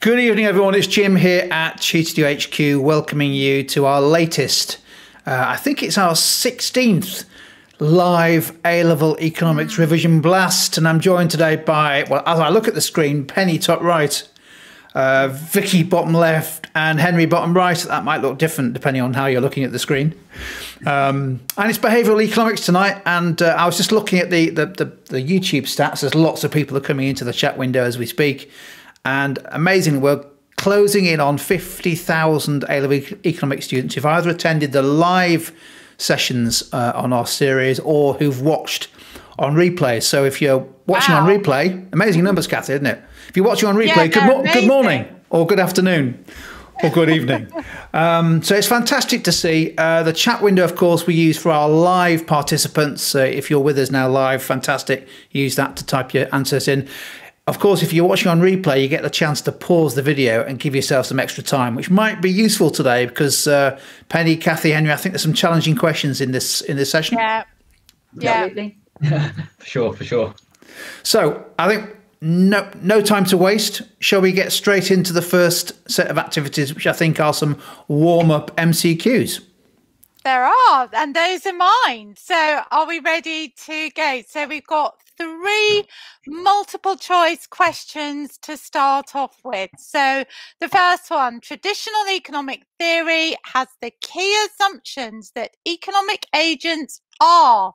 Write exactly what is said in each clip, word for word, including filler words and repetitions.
Good evening, everyone. It's Jim here at tutor two U H Q, welcoming you to our latest, uh, I think it's our sixteenth live A-Level Economics Revision Blast. And I'm joined today by, well, as I look at the screen, Penny top right, uh, Vicky bottom left, and Henry bottom right. That might look different depending on how you're looking at the screen. Um, and it's behavioural economics tonight. And uh, I was just looking at the, the, the, the YouTube stats. There's lots of people are coming into the chat window as we speak. And amazingly, we're closing in on fifty thousand A-Level Economics students who've either attended the live sessions uh, on our series or who've watched on replay. So if you're watching wow. on replay, amazing numbers, Cathy, isn't it? If you're watching on replay, yeah, good, mo good morning or good afternoon or good evening. Um, so it's fantastic to see. Uh, the chat window, of course, we use for our live participants. So if you're with us now live, fantastic. Use that to type your answers in. Of course, if you're watching on replay, you get the chance to pause the video and give yourself some extra time, which might be useful today because uh, Penny, Cathy, Henry, I think there's some challenging questions in this in this session. Yeah, yeah, yeah. for sure, for sure. So I think no no time to waste. Shall we get straight into the first set of activities, which I think are some warm-up M C Qs? There are, and those are mine. So are we ready to go? So we've got three multiple choice questions to start off with. So the first one, traditional economic theory has the key assumptions that economic agents are,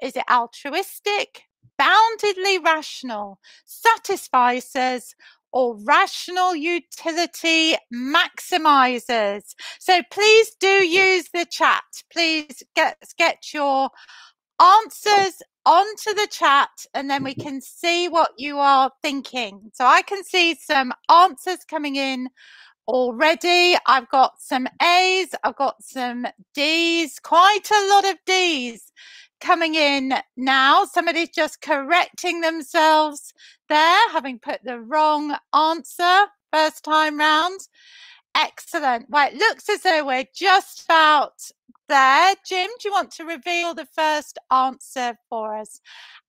is it altruistic, boundedly rational, satisficers, or rational utility maximizers? So please do use the chat. Please get, get your answers onto the chat, and then we can see what you are thinking. So I can see some answers coming in already. I've got some A's, I've got some D's, quite a lot of D's coming in now. Somebody's just correcting themselves there, having put the wrong answer first time round. Excellent. Well, it looks as though we're just about there. Jim, do you want to reveal the first answer for us?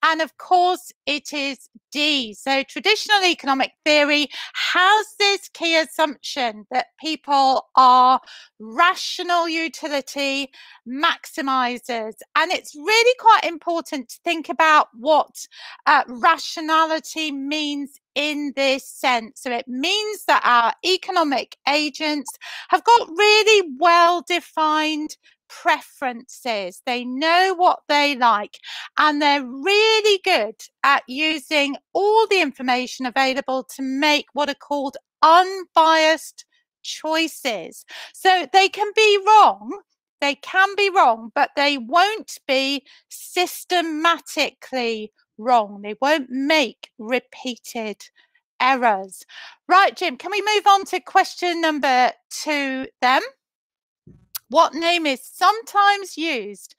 And of course, it is D. So traditional economic theory has this key assumption that people are rational utility maximizers. And it's really quite important to think about what uh, rationality means in this sense. So it means that our economic agents have got really well-defined preferences. They know what they like, and they're really good at using all the information available to make what are called unbiased choices. So they can be wrong, they can be wrong, but they won't be systematically wrong. They won't make repeated errors. Right, Jim, can we move on to question number two then? What name is sometimes used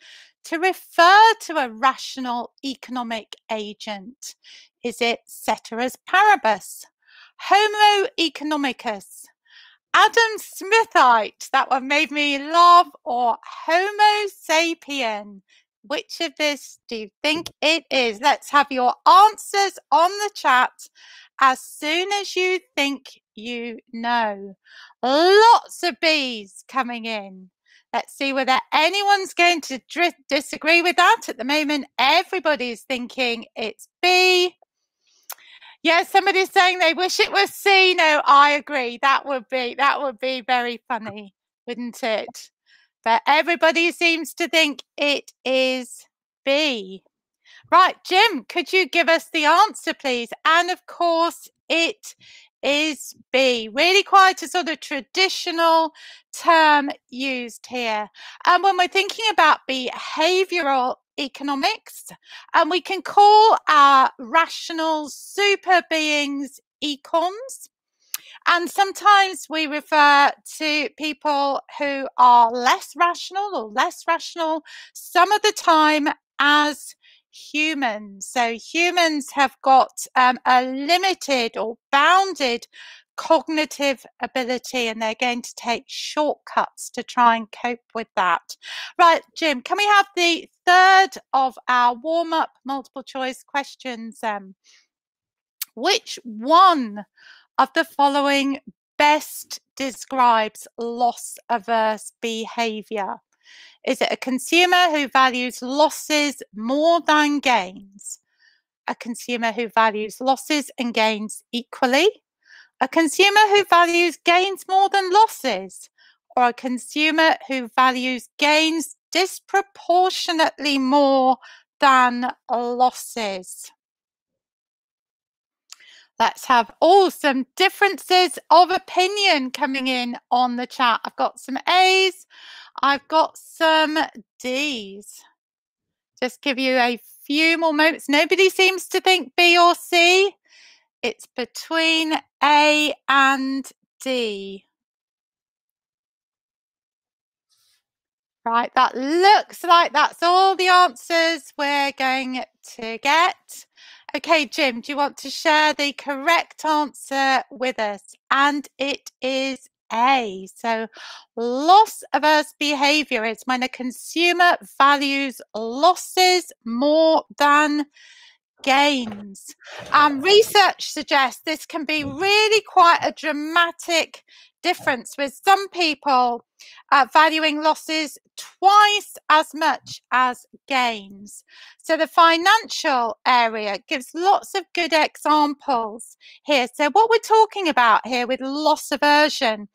to refer to a rational economic agent? Is it Ceteris paribus, Homo economicus, Adam Smithite, that one made me laugh, or Homo sapien? Which of this do you think it is? Let's have your answers on the chat as soon as you think you know. Lots of B's coming in. Let's see whether anyone's going to disagree with that. At the moment, everybody's thinking it's B. Yes, yeah, somebody's saying they wish it was C. No, I agree. That would be that would be very funny, wouldn't it? But everybody seems to think it is B. Right, Jim, could you give us the answer, please? And of course, it is B. Really quite a sort of traditional term used here. And when we're thinking about behavioural economics, and we can call our rational super beings econs. And sometimes we refer to people who are less rational or less rational some of the time as humans. So humans have got um, a limited or bounded cognitive ability, and they're going to take shortcuts to try and cope with that. Right, Jim, can we have the third of our warm-up multiple choice questions? Um, which one of the following best describes loss-averse behaviour? Is it a consumer who values losses more than gains? A consumer who values losses and gains equally? A consumer who values gains more than losses? Or a consumer who values gains disproportionately more than losses? Let's have all some differences of opinion coming in on the chat. I've got some A's, I've got some D's. Just give you a few more moments. Nobody seems to think B or C. It's between A and D. Right, that looks like that's all the answers we're going to get. Okay, Jim, do you want to share the correct answer with us? And it is A. So loss-averse behaviour is when a consumer values losses more than gains. Um, research suggests this can be really quite a dramatic difference, with some people uh, valuing losses twice as much as gains. So the financial area gives lots of good examples here. So what we're talking about here with loss aversion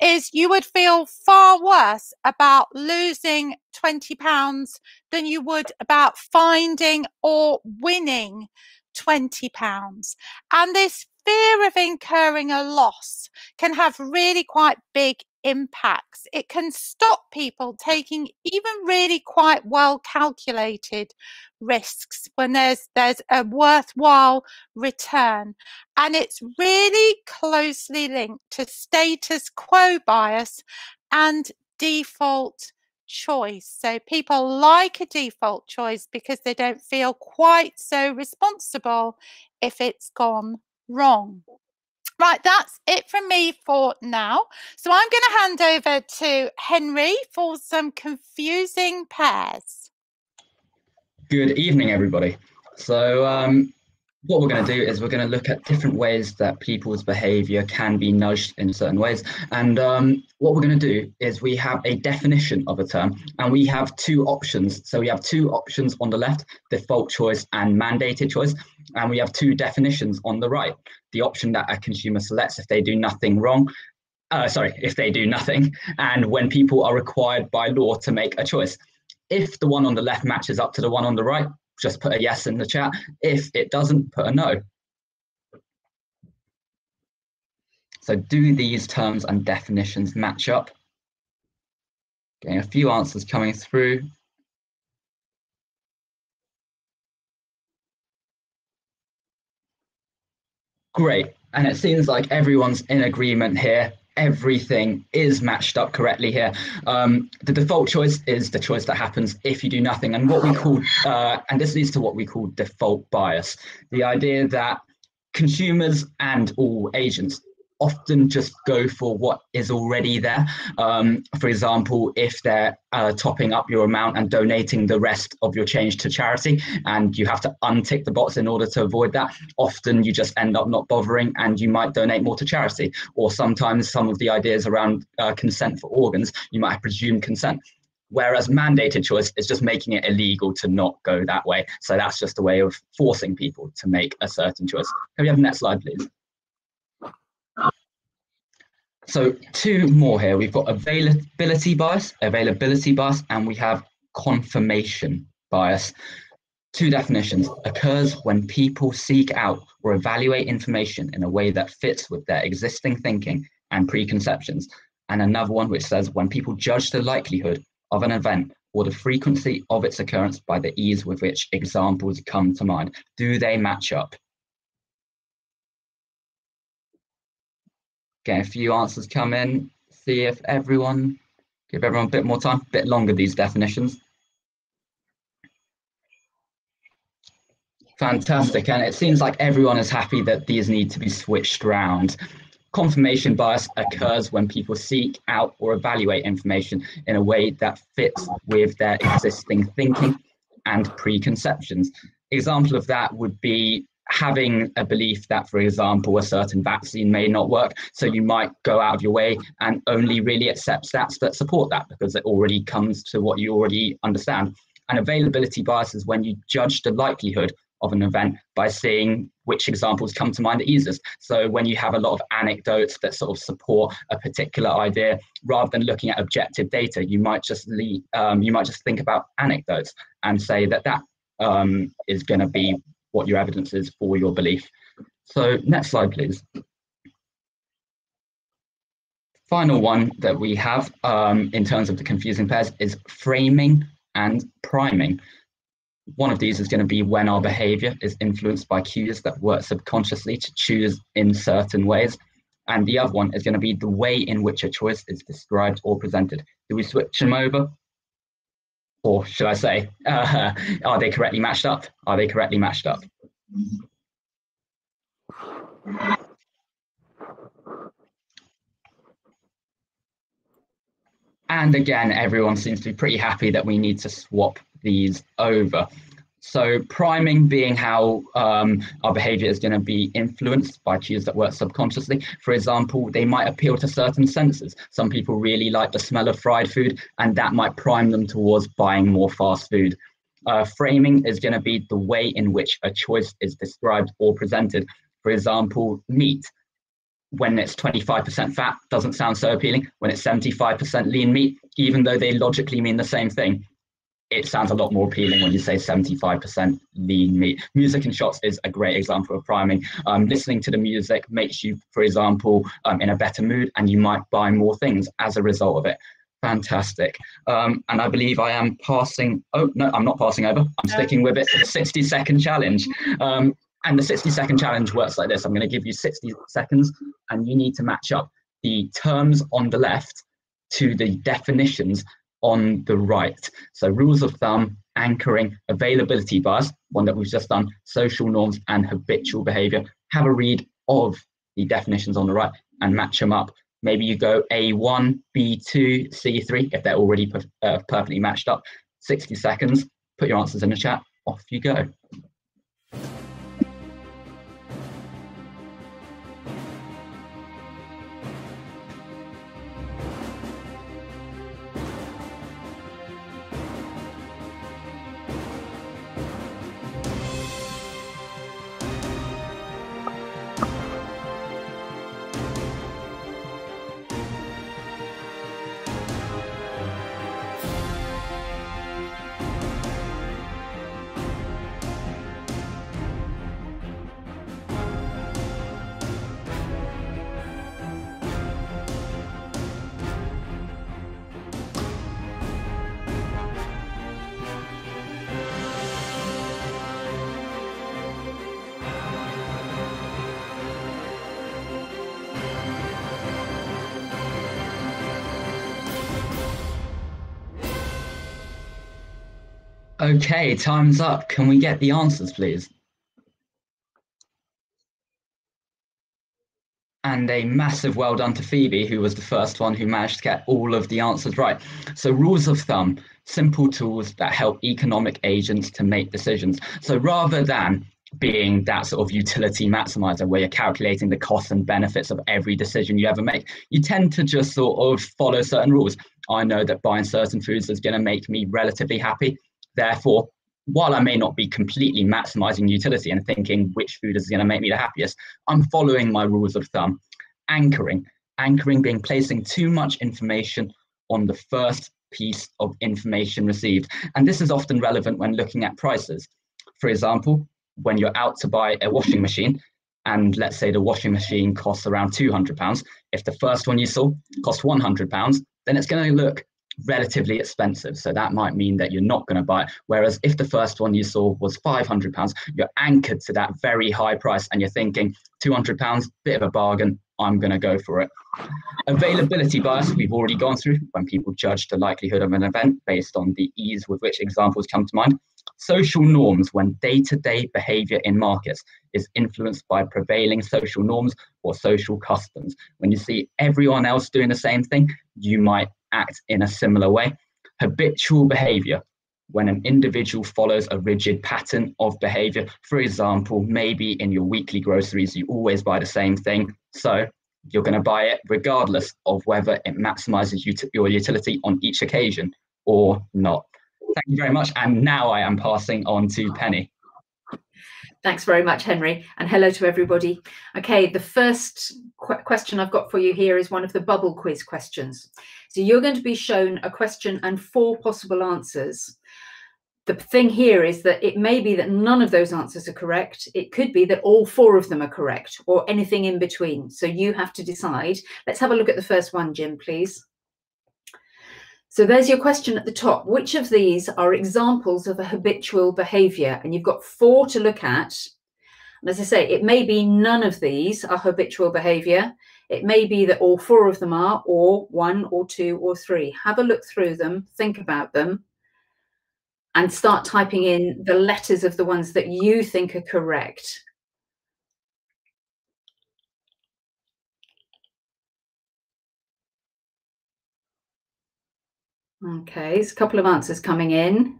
is you would feel far worse about losing twenty pounds than you would about finding or winning twenty pounds. And this fear of incurring a loss can have really quite big impacts. It can stop people taking even really quite well calculated risks when there's there's a worthwhile return. And it's really closely linked to status quo bias and default choice. So people like a default choice because they don't feel quite so responsible if it's gone wrong. Right, that's it from me for now. So I'm going to hand over to Henry for some confusing pairs. Good evening, everybody. So um, what we're going to do is we're going to look at different ways that people's behaviour can be nudged in certain ways. And um, what we're going to do is we have a definition of a term and we have two options. So we have two options on the left, default choice and mandated choice. And we have two definitions on the right. The option that a consumer selects if they do nothing wrong, uh, sorry, if they do nothing, and when people are required by law to make a choice. If the one on the left matches up to the one on the right, just put a yes in the chat. If it doesn't, put a no. So do these terms and definitions match up? Getting a few answers coming through. Great, and it seems like everyone's in agreement here. Everything is matched up correctly here. Um, the default choice is the choice that happens if you do nothing, and what we call, uh, and this leads to what we call default bias. The idea that consumers and all agents often just go for what is already there. Um, for example, if they're uh, topping up your amount and donating the rest of your change to charity and you have to untick the box in order to avoid that, often you just end up not bothering and you might donate more to charity. Or sometimes some of the ideas around uh, consent for organs, you might presume consent. Whereas mandated choice is just making it illegal to not go that way. So that's just a way of forcing people to make a certain choice. Can we have the next slide, please? So two more here. We've got availability bias, availability bias, and we have confirmation bias. Two definitions: occurs when people seek out or evaluate information in a way that fits with their existing thinking and preconceptions. And another one which says when people judge the likelihood of an event or the frequency of its occurrence by the ease with which examples come to mind. Do they match up? Get a few answers come in, see if everyone, give everyone a bit more time, a bit longer these definitions. Fantastic, and it seems like everyone is happy that these need to be switched around. Confirmation bias occurs when people seek out or evaluate information in a way that fits with their existing thinking and preconceptions. Example of that would be having a belief that, for example, a certain vaccine may not work, so you might go out of your way and only really accept stats that support that because it already comes to what you already understand. And availability bias is when you judge the likelihood of an event by seeing which examples come to mind the easiest. So when you have a lot of anecdotes that sort of support a particular idea, rather than looking at objective data, you might just leave, um, you might just think about anecdotes and say that that um, is going to be what your evidence is for your belief. So next slide, please. Final one that we have um, in terms of the confusing pairs is framing and priming. One of these is going to be when our behavior is influenced by cues that work subconsciously to choose in certain ways. And the other one is going to be the way in which a choice is described or presented. Do we switch them over? Or should I say, uh, are they correctly matched up? Are they correctly matched up? And again, everyone seems to be pretty happy that we need to swap these over. So priming being how um, our behavior is going to be influenced by cues that work subconsciously. For example, they might appeal to certain senses. Some people really like the smell of fried food, and that might prime them towards buying more fast food. Uh, framing is going to be the way in which a choice is described or presented. For example, meat, when it's twenty-five percent fat, doesn't sound so appealing. When it's seventy-five percent lean meat, even though they logically mean the same thing, it sounds a lot more appealing when you say seventy-five percent lean meat. Music and shots is a great example of priming. Um, listening to the music makes you, for example, um, in a better mood, and you might buy more things as a result of it. Fantastic. Um, and I believe I am passing, oh no, I'm not passing over, I'm sticking with it, sixty second challenge. Um, and the sixty second challenge works like this. I'm going to give you sixty seconds and you need to match up the terms on the left to the definitions on the right. So rules of thumb, anchoring, availability bias, one that we've just done, social norms and habitual behavior. Have a read of the definitions on the right and match them up. Maybe you go A one, B two, C three, if they're already per uh, perfectly matched up. sixty seconds, put your answers in the chat, off you go. Okay, time's up. Can we get the answers, please? And a massive well done to Phoebe, who was the first one who managed to get all of the answers right. So rules of thumb, simple tools that help economic agents to make decisions. So rather than being that sort of utility maximizer where you're calculating the costs and benefits of every decision you ever make, you tend to just sort of follow certain rules. I know that buying certain foods is going to make me relatively happy. Therefore, while I may not be completely maximizing utility and thinking which food is going to make me the happiest, I'm following my rules of thumb. Anchoring. Anchoring being placing too much information on the first piece of information received. And this is often relevant when looking at prices. For example, when you're out to buy a washing machine, and let's say the washing machine costs around two hundred pounds, if the first one you saw costs one hundred pounds, then it's going to look relatively expensive. So that might mean that you're not going to buy it. Whereas if the first one you saw was five hundred pounds, you're anchored to that very high price and you're thinking two hundred pounds, bit of a bargain, I'm going to go for it. Availability bias, we've already gone through, when people judge the likelihood of an event based on the ease with which examples come to mind. Social norms, when day-to-day behavior in markets is influenced by prevailing social norms or social customs. When you see everyone else doing the same thing, you might act in a similar way. Habitual behavior, when an individual follows a rigid pattern of behavior. For example, maybe in your weekly groceries, you always buy the same thing. So you're going to buy it regardless of whether it maximizes ut- your utility on each occasion or not. Thank you very much. And now I am passing on to Penny. Thanks very much, Henry, and hello to everybody. Okay, the first qu question I've got for you here is one of the bubble quiz questions. So you're going to be shown a question and four possible answers. The thing here is that it may be that none of those answers are correct. It could be that all four of them are correct or anything in between. So you have to decide. Let's have a look at the first one, Jim, please. So there's your question at the top. Which of these are examples of a habitual behaviour? And you've got four to look at. And as I say, it may be none of these are habitual behaviour. It may be that all four of them are, or one or two or three. Have a look through them, think about them, and start typing in the letters of the ones that you think are correct. Okay, there's a couple of answers coming in.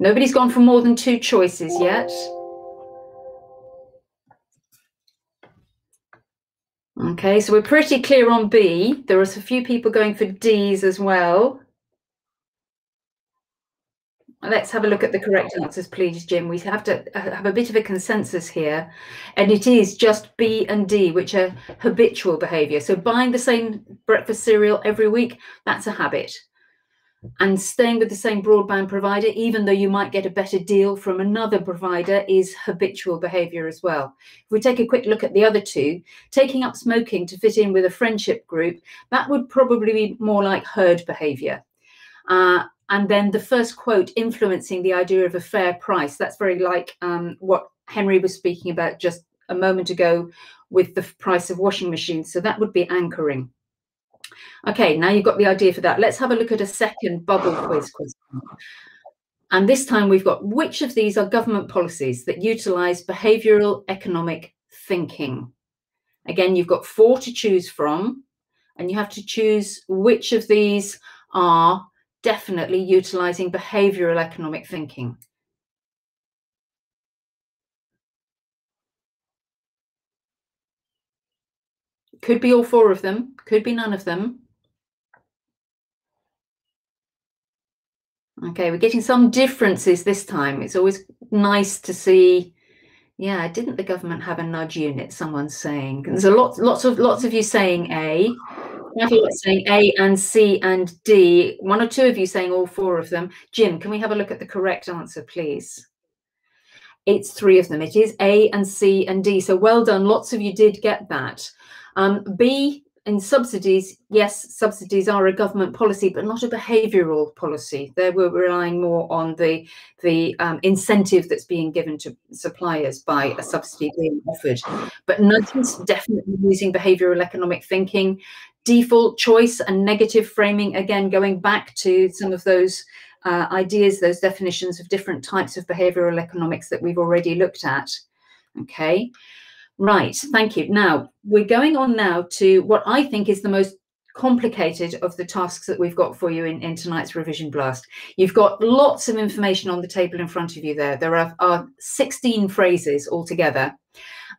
Nobody's gone for more than two choices yet. Okay, so we're pretty clear on B. There are a few people going for D's as well. Let's have a look at the correct answers, please, Jim. We have to have a bit of a consensus here. And it is just B and D, which are habitual behaviour. So buying the same breakfast cereal every week, that's a habit. And staying with the same broadband provider, even though you might get a better deal from another provider, is habitual behaviour as well. If we take a quick look at the other two, taking up smoking to fit in with a friendship group, that would probably be more like herd behaviour. Uh, and then the first quote, influencing the idea of a fair price, that's very like um, what Henry was speaking about just a moment ago with the price of washing machines. So that would be anchoring. Okay, now you've got the idea for that. Let's have a look at a second bubble quiz question. And this time we've got, which of these are government policies that utilise behavioural economic thinking? Again, you've got four to choose from, and you have to choose which of these are definitely utilising behavioural economic thinking. Could be all four of them, could be none of them. Okay, we're getting some differences this time. It's always nice to see. Yeah, didn't the government have a nudge unit, someone's saying. There's a lot, lots of lots of you saying A. Quite a lot saying A and C and D. One or two of you saying all four of them. Jim, can we have a look at the correct answer, please? It's three of them. It is A and C and D. So well done. Lots of you did get that. Um, B, in subsidies, yes, subsidies are a government policy, but not a behavioural policy. There we're relying more on the, the um, incentive that's being given to suppliers by a subsidy being offered. But nothing's definitely using behavioural economic thinking. Default choice and negative framing, again, going back to some of those uh, ideas, those definitions of different types of behavioural economics that we've already looked at. Okay. Right, thank you. Now, we're going on now to what I think is the most complicated of the tasks that we've got for you in, in tonight's Revision Blast. You've got lots of information on the table in front of you there. There are, are sixteen phrases altogether,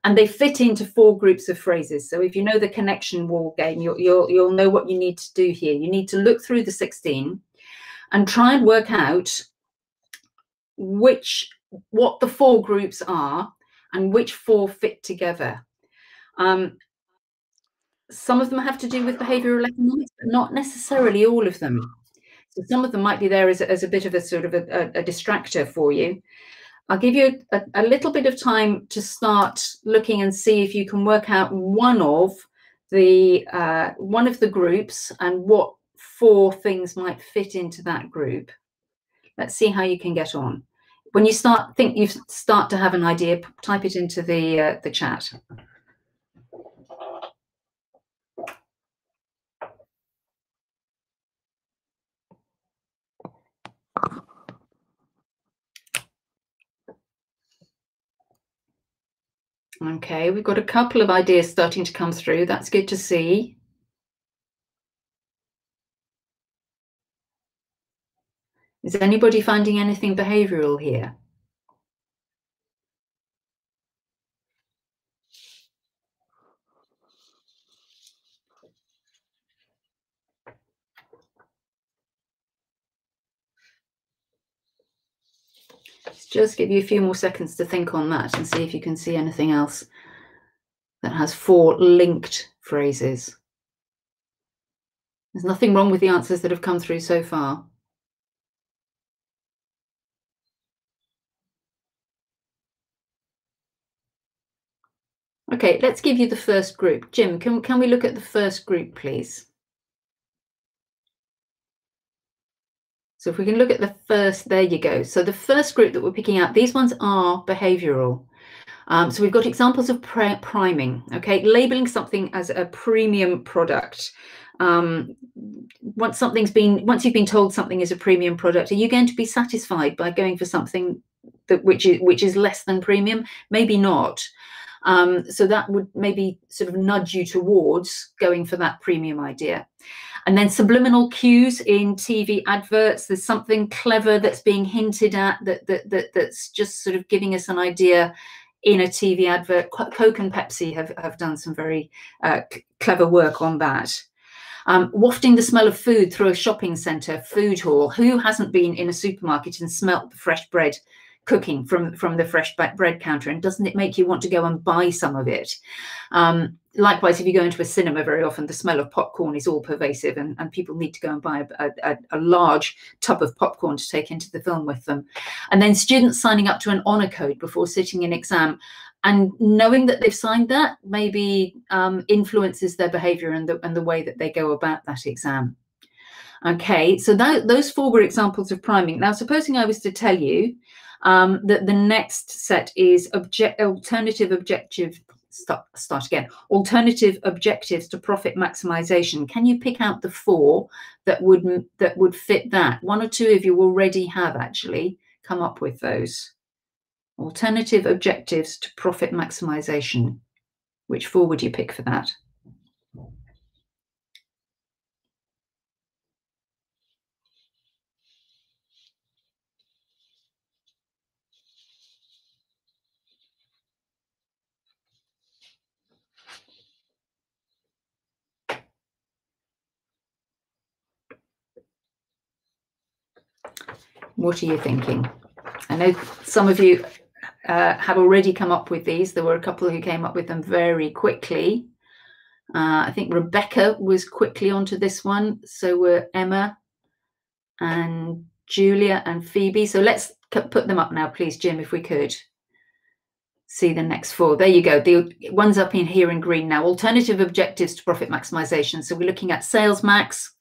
and they fit into four groups of phrases. So if you know the connection wall game, you'll, you'll, you'll know what you need to do here. You need to look through the sixteen and try and work out which what the four groups are and which four fit together. Um, some of them have to do with behavioural economics, but not necessarily all of them. So some of them might be there as, as a bit of a sort of a, a, a distractor for you. I'll give you a, a little bit of time to start looking and see if you can work out one of the uh, one of the groups and what four things might fit into that group. Let's see how you can get on. When you start, think you start to have an idea, type it into the, uh, the chat. Okay, we've got a couple of ideas starting to come through. That's good to see. Is anybody finding anything behavioural here? Let's just give you a few more seconds to think on that and see if you can see anything else that has four linked phrases. There's nothing wrong with the answers that have come through so far. Okay, let's give you the first group. Jim, can, can we look at the first group, please? So if we can look at the first, there you go. So the first group that we're picking out, these ones are behavioural. Um, so we've got examples of priming, okay? Labelling something as a premium product. Um, once something's been, once you've been told something is a premium product, are you going to be satisfied by going for something that which is, which is less than premium? Maybe not. Um, so that would maybe sort of nudge you towards going for that premium idea. And then subliminal cues in T V adverts. There's something clever that's being hinted at that, that, that that's just sort of giving us an idea in a T V advert. Coke and Pepsi have, have done some very uh, clever work on that. Um, wafting the smell of food through a shopping centre, food hall. Who hasn't been in a supermarket and smelt the fresh bread cooking from from the fresh bread counter, and doesn't it make you want to go and buy some of it? Um, likewise, if you go into a cinema, very often the smell of popcorn is all pervasive, and, and people need to go and buy a, a, a large tub of popcorn to take into the film with them. And then students signing up to an honour code before sitting an exam and knowing that they've signed that maybe um, influences their behaviour and the, and the way that they go about that exam. Okay, so that, those four were examples of priming. Now, supposing I was to tell you um, that the next set is object, alternative objective Start, start again. Alternative objectives to profit maximization. Can you pick out the four that would that would fit that? One or two of you already have actually come up with those. Alternative objectives to profit maximization. Which four would you pick for that? What are you thinking? I know some of you uh, have already come up with these. There were a couple who came up with them very quickly. Uh, I think Rebecca was quickly onto this one. So were Emma and Julia and Phoebe. So let's put them up now, please, Jim, if we could. See the next four. There you go. The one's up in here in green now. Alternative objectives to profit maximization. So we're looking at sales max.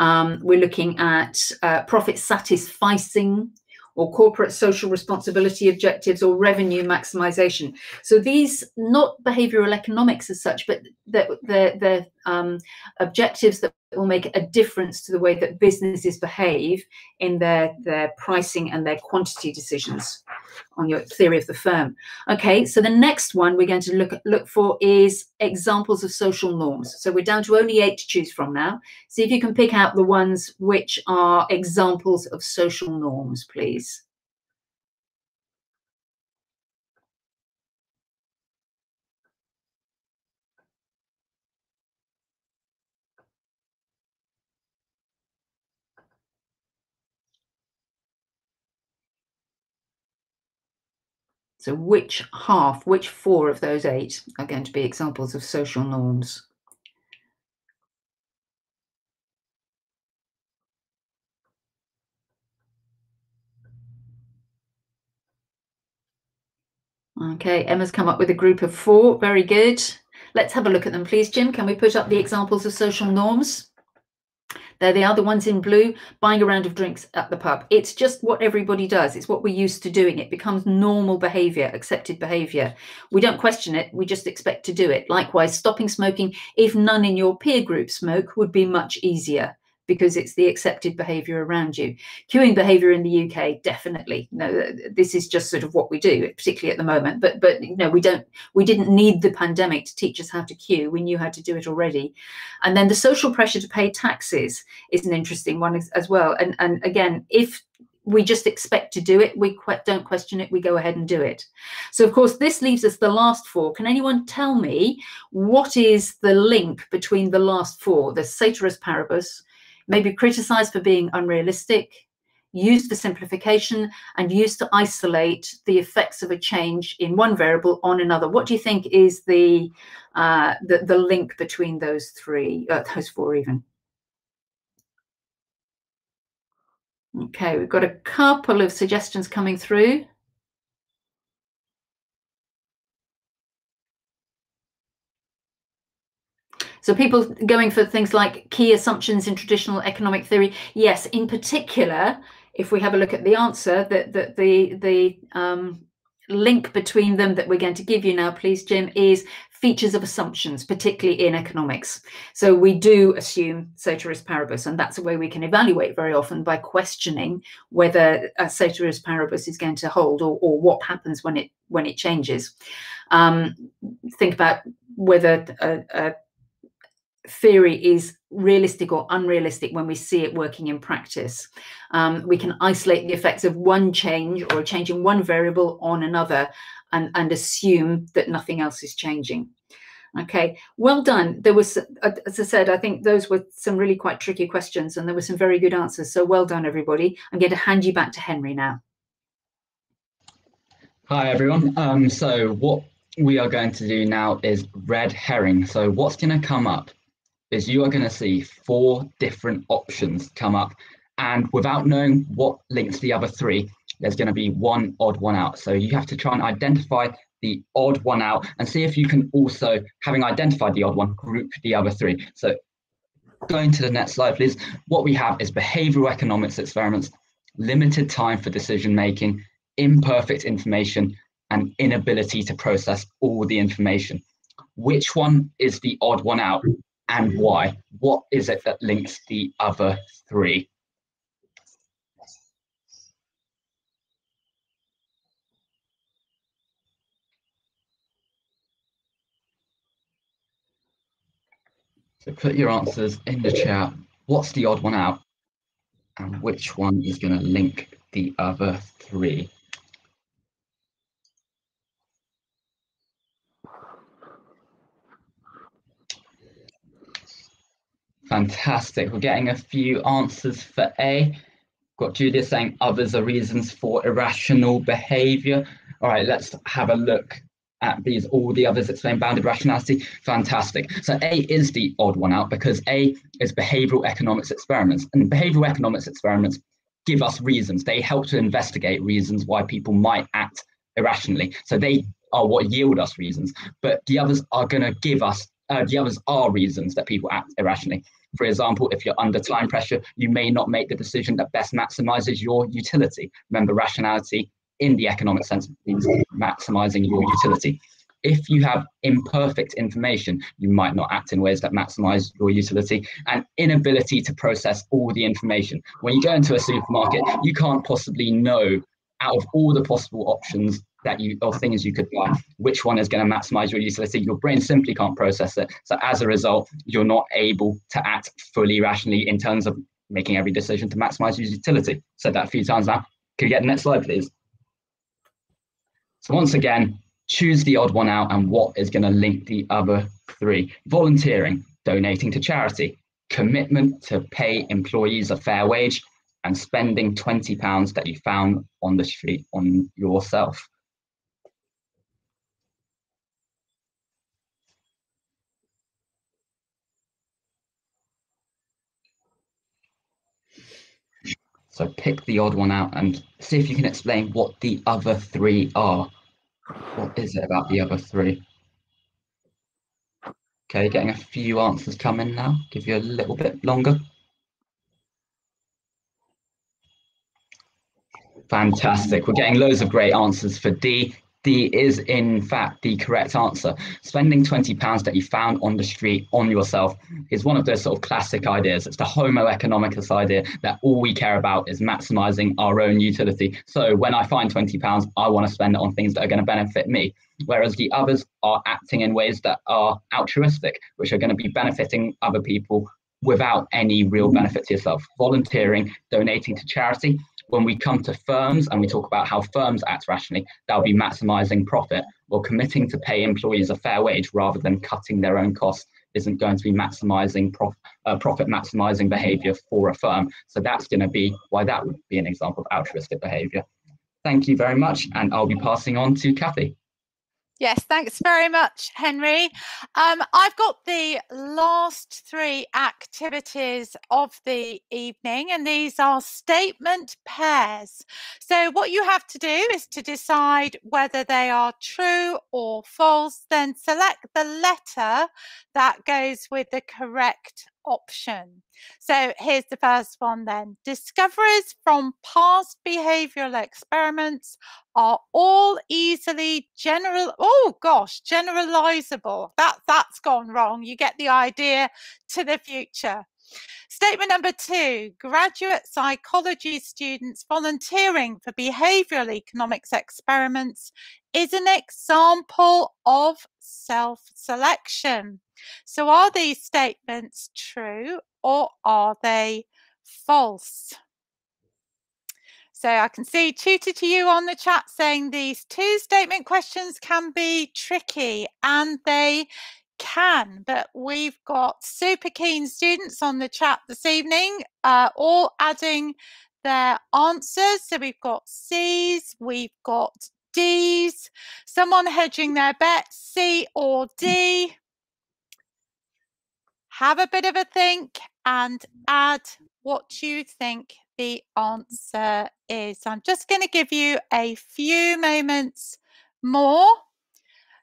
Um, we're looking at uh, profit satisficing or corporate social responsibility objectives or revenue maximization. So these, not behavioral economics as such, but they're, they're, they're um, objectives that will make a difference to the way that businesses behave in their, their pricing and their quantity decisions on your theory of the firm. Okay, so the next one we're going to look, look for is examples of social norms. So we're down to only eight to choose from now. See if you can pick out the ones which are examples of social norms, please. So which half, which four of those eight are going to be examples of social norms? Okay, Emma's come up with a group of four. Very good. Let's have a look at them, please, Jim. Can we put up the examples of social norms? They're the other ones in blue, buying a round of drinks at the pub. It's just what everybody does. It's what we're used to doing. It becomes normal behaviour, accepted behaviour. We don't question it. We just expect to do it. Likewise, stopping smoking, if none in your peer group smoke, would be much easier because it's the accepted behaviour around you. Queuing behaviour in the U K, definitely. No, this is just sort of what we do, particularly at the moment. But but you know, we don't we didn't need the pandemic to teach us how to queue. We knew how to do it already. And then the social pressure to pay taxes is an interesting one as, as well. And and again, if we just expect to do it, we qu don't question it, we go ahead and do it. So of course, this leaves us the last four. Can anyone tell me what is the link between the last four? The Ceteris paribus, maybe criticised for being unrealistic, used for simplification, and used to isolate the effects of a change in one variable on another. What do you think is the uh, the, the link between those three, uh, those four even? Okay, we've got a couple of suggestions coming through. So people going for things like key assumptions in traditional economic theory. Yes, in particular, if we have a look at the answer, that the, the, the um, link between them that we're going to give you now, please, Jim, is features of assumptions, particularly in economics. So we do assume ceteris paribus, and that's a way we can evaluate very often by questioning whether a ceteris paribus is going to hold, or, or what happens when it, when it changes. Um, think about whether a, a theory is realistic or unrealistic when we see it working in practice. Um, we can isolate the effects of one change or a change in one variable on another and, and assume that nothing else is changing. Okay, well done. There was, as I said, I think those were some really quite tricky questions and there were some very good answers. So well done, everybody. I'm going to hand you back to Henry now. Hi, everyone. Um, so what we are going to do now is red herring. So what's going to come up is you are going to see four different options come up, and without knowing what links the other three, there's going to be one odd one out. So you have to try and identify the odd one out and see if you can also, having identified the odd one, group the other three. So going to the next slide, please. What we have is behavioral economics experiments, limited time for decision making, imperfect information, and inability to process all the information. Which one is the odd one out and why? What is it that links the other three? So put your answers in the chat. What's the odd one out and which one is going to link the other three? Fantastic. We're getting a few answers for A. Got Judith saying others are reasons for irrational behavior. All right, let's have a look at these, all the others explain bounded rationality. Fantastic. So A is the odd one out because A is behavioral economics experiments, and behavioral economics experiments give us reasons. They help to investigate reasons why people might act irrationally. So they are what yield us reasons, but the others are going to give us, uh, the others are reasons that people act irrationally. For example, if you're under time pressure, you may not make the decision that best maximizes your utility. Remember, rationality in the economic sense means maximizing your utility. If you have imperfect information, you might not act in ways that maximize your utility, and inability to process all the information. When you go into a supermarket, you can't possibly know out of all the possible options that you, or things you could buy, which one is going to maximize your utility. Your brain simply can't process it. So as a result, you're not able to act fully rationally in terms of making every decision to maximize your utility. Said that a few times now. Could you get the next slide, please? So once again, choose the odd one out and what is going to link the other three. Volunteering, donating to charity, commitment to pay employees a fair wage, and spending twenty pounds that you found on the street on yourself. So pick the odd one out and see if you can explain what the other three are. What is it about the other three? Okay, getting a few answers come in now. Give you a little bit longer. Fantastic. We're getting loads of great answers for D. D is in fact the correct answer. Spending twenty pounds that you found on the street on yourself is one of those sort of classic ideas. It's the Homo economicus idea that all we care about is maximizing our own utility. So when I find twenty pounds, I want to spend it on things that are going to benefit me. Whereas the others are acting in ways that are altruistic, which are going to be benefiting other people without any real benefit to yourself. Volunteering, donating to charity. When we come to firms and we talk about how firms act rationally, they'll be maximizing profit, or committing to pay employees a fair wage rather than cutting their own costs isn't going to be maximizing prof uh, profit maximizing behavior for a firm. So that's going to be why that would be an example of altruistic behavior. Thank you very much, and I'll be passing on to Kathy. Yes, thanks very much, Henry. Um, I've got the last three activities of the evening, and these are statement pairs. So what you have to do is to decide whether they are true or false, then select the letter that goes with the correct option. So here's the first one then. Discoveries from past behavioural experiments are all easily general, oh gosh, generalisable. That, that's gone wrong. You get the idea, to the future. Statement number two, graduate psychology students volunteering for behavioural economics experiments is an example of self-selection. So are these statements true or are they false? So I can see tutor two u on the chat saying these two statement questions can be tricky, and they can, but we've got super keen students on the chat this evening, uh, all adding their answers. So we've got C's, we've got D's. Someone hedging their bet, C or D. Have a bit of a think and add what you think the answer is. I'm just going to give you a few moments more.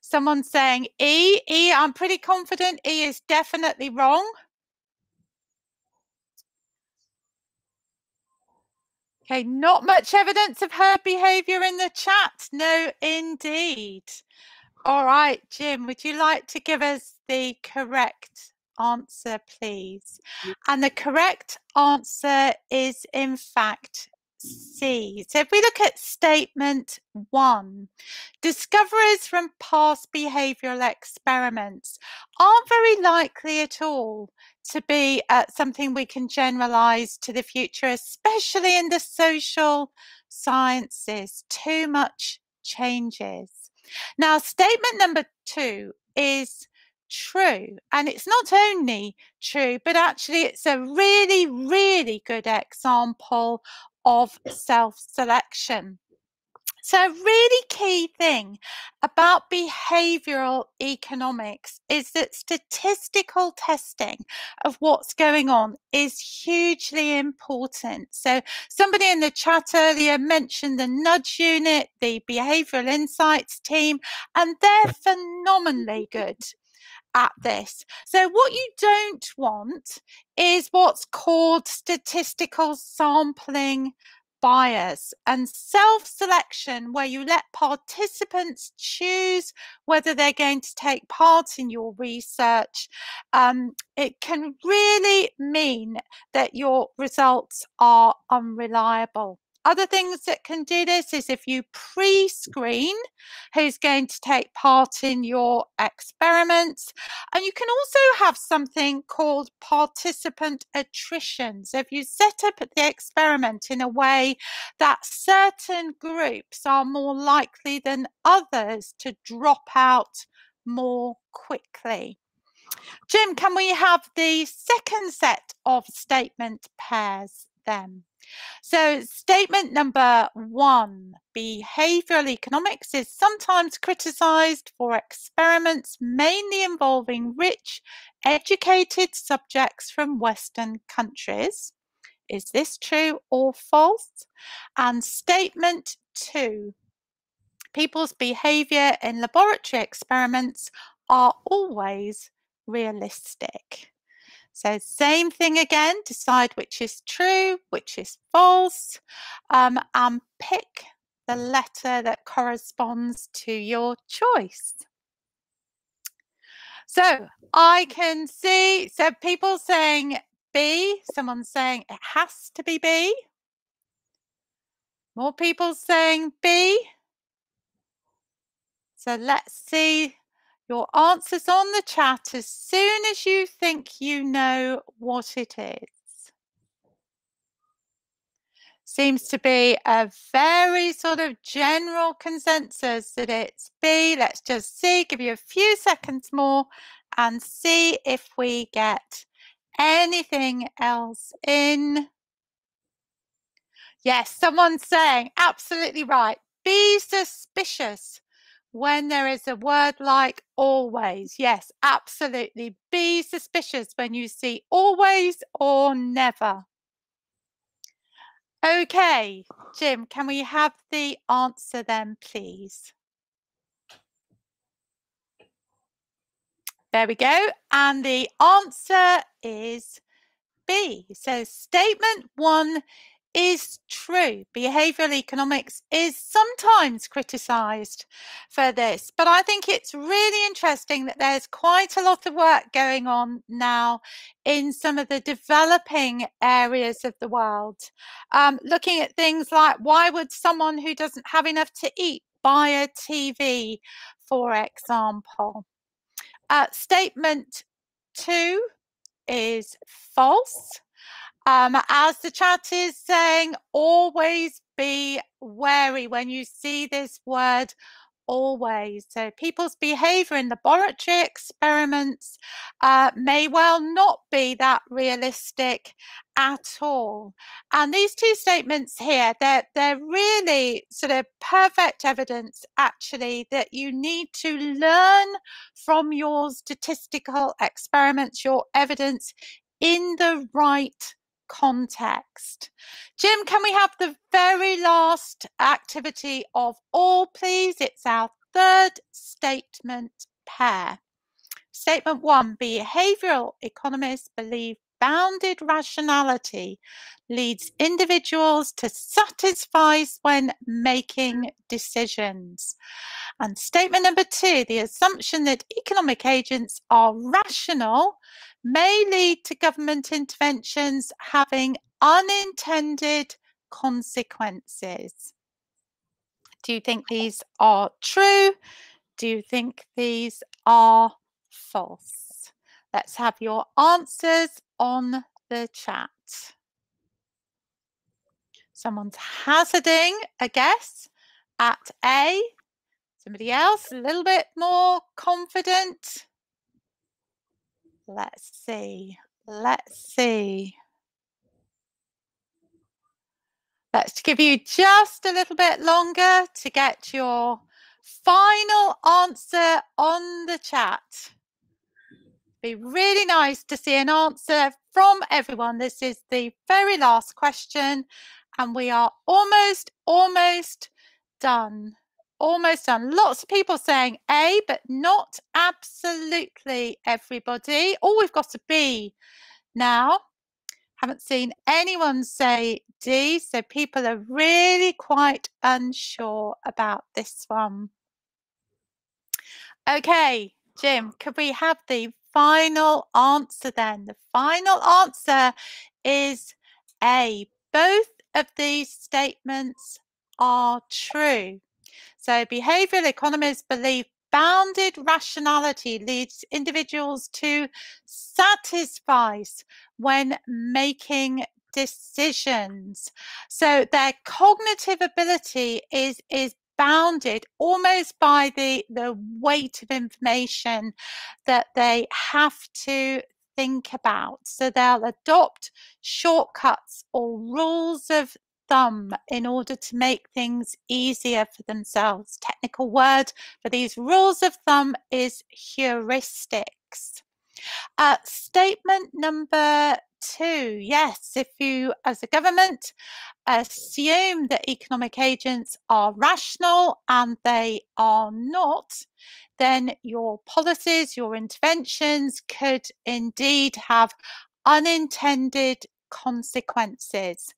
Someone saying E. E, I'm pretty confident E is definitely wrong. Okay, not much evidence of herd behaviour in the chat. No, indeed. All right, Jim, would you like to give us the correct answer, please? And the correct answer is, in fact, C. So if we look at statement one, discoveries from past behavioural experiments aren't very likely at all to be uh, something we can generalise to the future, especially in the social sciences. Too much changes. Now, statement number two is true, and it's not only true, but actually it's a really, really good example of self-selection. So a really key thing about behavioural economics is that statistical testing of what's going on is hugely important. So somebody in the chat earlier mentioned the nudge unit, the Behavioural Insights Team, and they're phenomenally good at this. So what you don't want is what's called statistical sampling bias, and self-selection, where you let participants choose whether they're going to take part in your research. Um, it can really mean that your results are unreliable. Other things that can do this is if you pre-screen who's going to take part in your experiments. And you can also have something called participant attrition. So if you set up the experiment in a way that certain groups are more likely than others to drop out more quickly. Jim, can we have the second set of statement pairs then? So statement number one, behavioural economics is sometimes criticised for experiments mainly involving rich, educated subjects from Western countries. Is this true or false? And statement two, people's behaviour in laboratory experiments are always realistic. So same thing again, decide which is true, which is false, um, and pick the letter that corresponds to your choice. So I can see, so people saying B, someone saying it has to be B. More people saying B. So let's see. Your answers on the chat as soon as you think you know what it is. Seems to be a very sort of general consensus that it's B. Let's just see, give you a few seconds more and see if we get anything else in. Yes, someone's saying, absolutely right, be suspicious when there is a word like always. Yes, absolutely. Be suspicious when you see always or never. Okay, Jim, can we have the answer then, please? There we go. And the answer is B. So statement one is true. Behavioural economics is sometimes criticised for this, but I think it's really interesting that there's quite a lot of work going on now in some of the developing areas of the world, um, looking at things like, why would someone who doesn't have enough to eat buy a T V, for example. Uh, statement two is false. Um, as the chat is saying, always be wary when you see this word always. So people's behaviour in laboratory experiments uh, may well not be that realistic at all. And these two statements here, they're, they're really sort of perfect evidence, actually, that you need to learn from your statistical experiments, your evidence, in the right context. Jim, can we have the very last activity of all, please? It's our third statement pair. Statement one, behavioural economists believe bounded rationality leads individuals to satisfice when making decisions. And statement number two, the assumption that economic agents are rational may lead to government interventions having unintended consequences. Do you think these are true? Do you think these are false? Let's have your answers on the chat. Someone's hazarding a guess at A. Somebody else a little bit more confident. Let's see. Let's see. Let's give you just a little bit longer to get your final answer on the chat. Be really nice to see an answer from everyone. This is the very last question, and we are almost, almost done. Almost done. Lots of people saying A, but not absolutely everybody. Oh, we've got a B now. Haven't seen anyone say D, so people are really quite unsure about this one. Okay, Jim, could we have the final answer then? The final answer is A. Both of these statements are true. So behavioural economists believe bounded rationality leads individuals to satisfice when making decisions. So their cognitive ability is, is bounded almost by the, the weight of information that they have to think about. So they'll adopt shortcuts or rules of thumb in order to make things easier for themselves. Technical word for these rules of thumb is heuristics. Uh, statement number two, yes, if you as a government assume that economic agents are rational and they are not, then your policies, your interventions could indeed have unintended consequences.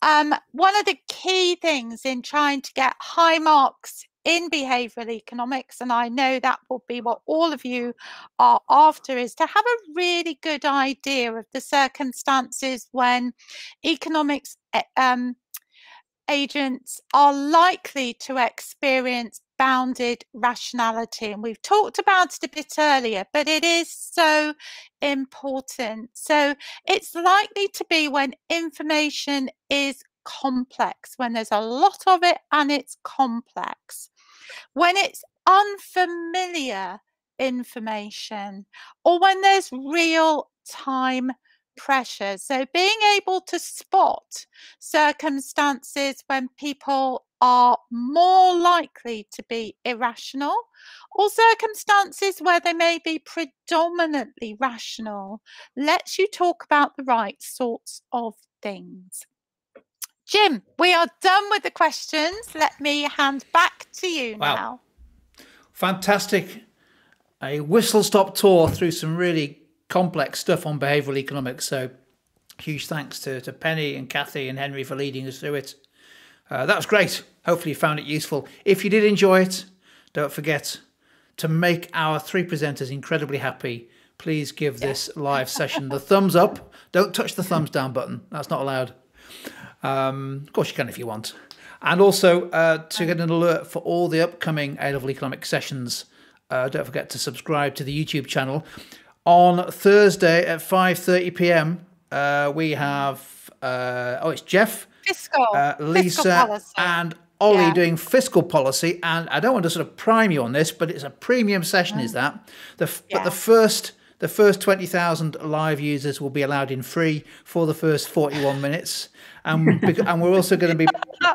Um, one of the key things in trying to get high marks in behavioural economics, and I know that will be what all of you are after, is to have a really good idea of the circumstances when economics um, agents are likely to experience bounded rationality. And we've talked about it a bit earlier, but it is so important. So it's likely to be when information is complex, when there's a lot of it and it's complex, when it's unfamiliar information, or when there's real time pressure. So being able to spot circumstances when people are more likely to be irrational, or circumstances where they may be predominantly rational, lets you talk about the right sorts of things. Jim, we are done with the questions. Let me hand back to you wow. now. Fantastic. A whistle-stop tour through some really complex stuff on behavioural economics. So huge thanks to, to Penny and Kathy and Henry for leading us through it. Uh, that was great. Hopefully you found it useful. If you did enjoy it, don't forget to make our three presenters incredibly happy. Please give this live session the thumbs up. Don't touch the thumbs down button. That's not allowed. Um, of course you can if you want. And also uh, to get an alert for all the upcoming A-Level Economics sessions, uh, don't forget to subscribe to the YouTube channel. On Thursday at five thirty p m, uh, we have, uh, oh, it's Jeff. Fiscal, uh, Lisa, Fiscal and only yeah. doing fiscal policy, and I don't want to sort of prime you on this, but it's a premium session, yeah. is that? The, yeah. But the first the first twenty thousand live users will be allowed in free for the first forty-one minutes. And, and we're also going to be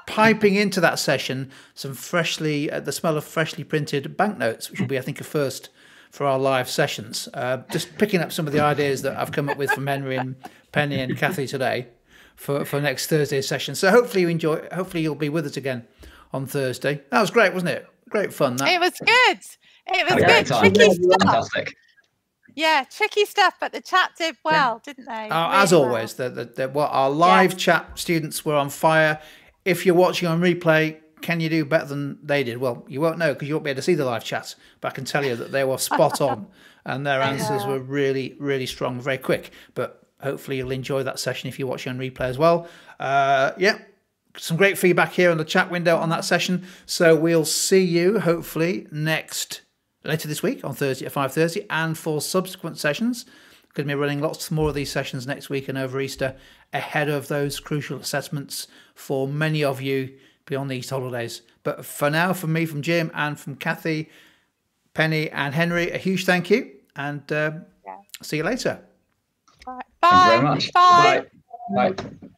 piping into that session some freshly, uh, the smell of freshly printed banknotes, which will be, I think, a first for our live sessions. Uh, just picking up some of the ideas that I've come up with from Henry and Penny and Kathy today for, for next Thursday's session. So hopefully you enjoy, hopefully you'll be with us again on Thursday. That was great, wasn't it? Great fun. That. It was good. It was good. Tricky stuff. Fantastic. Yeah, tricky stuff, but the chat did well, yeah. didn't they? Uh, as really always, well. the, the, the, well, our live yeah. chat students were on fire. If you're watching on replay, can you do better than they did? Well, you won't know because you won't be able to see the live chats, but I can tell you that they were spot on and their answers yeah. were really, really strong, very quick. But hopefully you'll enjoy that session if you're watching on replay as well. Uh, yeah. Some great feedback here on the chat window on that session. So we'll see you hopefully next, later this week on Thursday at five thirty, and for subsequent sessions. Going to be running lots more of these sessions next week and over Easter ahead of those crucial assessments for many of you beyond the Easter holidays. But for now, from me, from Jim, and from Kathy, Penny and Henry, a huge thank you, and um, yeah. see you later. Bye. Thank you very much. Bye. Bye. Bye. Bye.